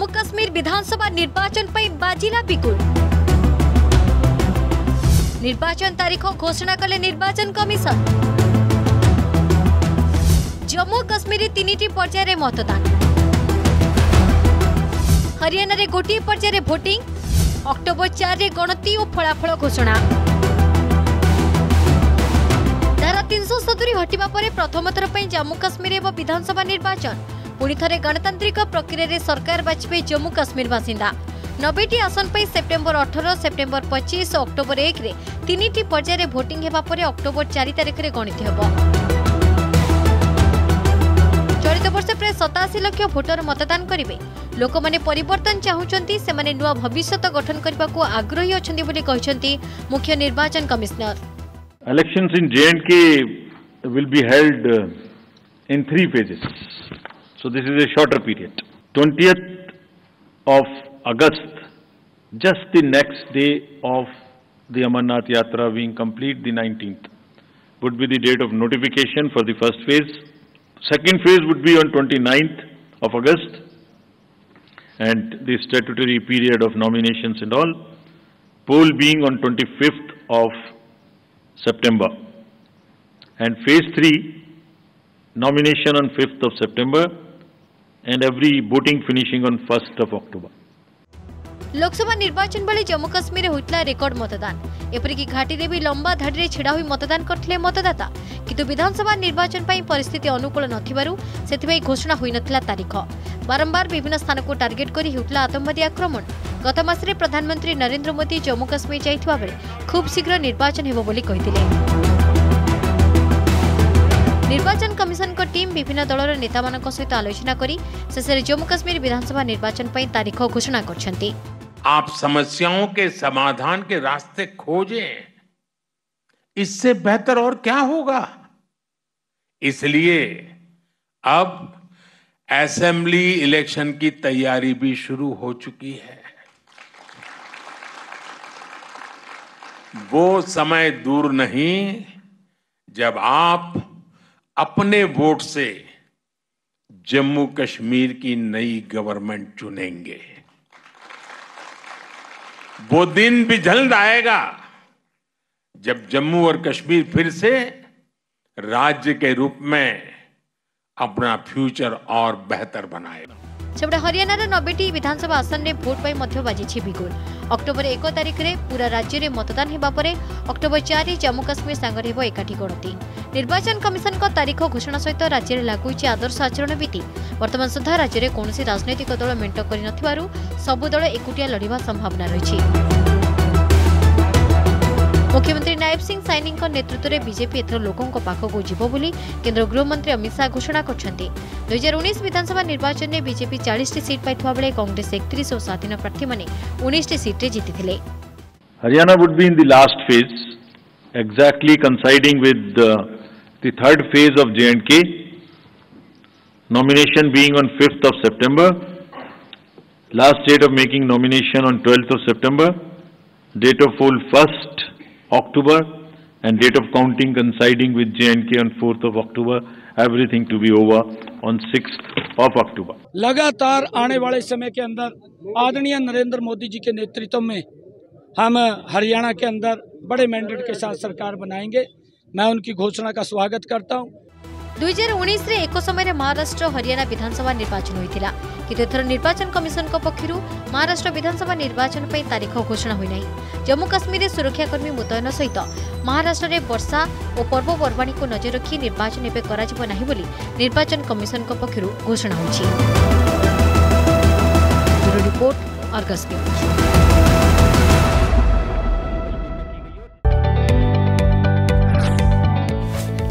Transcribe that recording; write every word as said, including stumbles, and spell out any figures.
जम्मू काश्मीर विधानसभा निर्वाचन पर बाजिला बिगुल। निर्वाचन तारीख घोषणा कले निर्वाचन कमिशन। जम्मू काश्मीर तीन पर्यायर मतदान, हरियाणा रे गोटे पर्यायर भोटिंग, अक्टोबर चार रे गणति और फलाफल घोषणा। धारा तीन सौ सतुरी हटिबा परे प्रथम थर पर जम्मू काश्मीर एवं विधानसभा निर्वाचन पुणी थे गणतांत्रिक प्रक्रिय सरकार बाछबे जम्मू काश्मीर बासिंदा। नब्बेटी आसन पर सेप्टेम्बर अठारह, सेप्टेम्बर पच्चीस और अक्टोबर एक रे तीन पर्यायर भोटिंग होगापर अक्टोबर चार तारिख में गणित हो। चलित वर्ष प्राय सताशी लाख भोटर मतदान करेंगे। लोक मैंने परिवर्तन चाहते से नुआ भविष्य गठन करने को आग्रही अच्छा मुख्य निर्वाचन commissioner. Elections in J and K will be held in three phases, so this is a shorter period. Twentieth of August, just the next day of the Amarnath Yatra being complete, the nineteenth, would be the date of notification for the first phase. Second phase would be on twenty-ninth of August, and the statutory period of nominations and all, poll being on twenty-fifth of September, and phase three, nomination on fifth of September, and every voting finishing on first of October. Lok Sabha निर्वाचन बेले जम्मू काश्मीर होता record मतदान, एपरिक घाटी में भी लंबा धाड़ी ढड़ा हो मतदान करते मतदाता, किंतु विधानसभा निर्वाचन पर परिस्थिति अनुकूल न घोषणा हो नाला तारीख। बारंबार विभिन्न स्थान को टार्गेट कर होता आतंकवादी आक्रमण। गत मासरे प्रधानमंत्री नरेंद्र मोदी जम्मू काश्मीर जाता बेले खूब शीघ्र निर्वाचन हो। निर्वाचन कमिशन को टीम विभिन्न दलर नेता सहित आलोचना करी शेष जम्मू काश्मीर विधानसभा निर्वाचन पर तारीख घोषणा करछंती। आप समस्याओं के समाधान के रास्ते खोजें, इससे बेहतर और क्या होगा। इसलिए अब असेंबली इलेक्शन की तैयारी भी शुरू हो चुकी है। वो समय दूर नहीं जब आप अपने वोट से जम्मू कश्मीर की नई गवर्नमेंट चुनेंगे। वो दिन भी जल्द आएगा जब जम्मू और कश्मीर फिर से राज्य के रूप में अपना फ्यूचर और बेहतर बनाएगा। सेपटे हरियाणा नब्बेटी विधानसभा आसन में भोट पर बाजी बिगुल। अक्टोबर एक तारीख में पूरा राज्य में मतदान होगा पर अक्टोबर चार जम्मू काश्मीर सांगे एकाठी गणति। निर्वाचन कमिशन का तारीख घोषणा सहित राज्य में लागू आदर्श आचरण विधि। वर्तमान सुधा राज्य में कौन राजनैतिक दल मेंट कर सबु दल एकुटिया लड़वा संभावना रही। मुख्यमंत्री नायब सिंह सैनी नेतृत्व में बीजेपी एथर लोकों पाखक जीव बोली केन्द्र गृहमंत्री अमित शाह घोषणा करछंती। दो हज़ार उन्नीस विधानसभा निर्वाचन में बीजेपी चालीस सीट पाइथिबा बेले कांग्रेस इकतीस और स्वाधीन प्रार्थी माने उन्नीस सीट रे जीतिथिले। Haryana would be in the last phase, exactly coinciding with uh, the third phase of J and K, nomination being on fifth of September, last date of making nomination on twelfth of September, date of poll first October, and date of counting coinciding with J and K on fourth of October, everything to be over on sixth of October. लगातार आने वाले समय के अंदर आदरणीय नरेंद्र मोदी जी के नेतृत्व में हम हरियाणा के अंदर बड़े मैंडेट के साथ सरकार बनाएंगे। मैं उनकी घोषणा का स्वागत करता हूँ। दो हज़ार उन्नीस रे एको समय रे महाराष्ट्र हरियाणा विधानसभा निर्वाचन होइतिला, किंतु एथर निर्वाचन कमिशन को पक्षरु महाराष्ट्र विधानसभा निर्वाचन पर तारीख घोषणा होई नाही। जम्मू काश्मीर रे सुरक्षाकर्मी मुतयन सहित महाराष्ट्र रे वर्षा और पर्वपर्वाणी को नजर रखी निर्वाचन एबे कराजिबो नाही बोली निर्वाचन कमिशन को पक्षरु घोषणा होइछि। Bureau report, Argus news.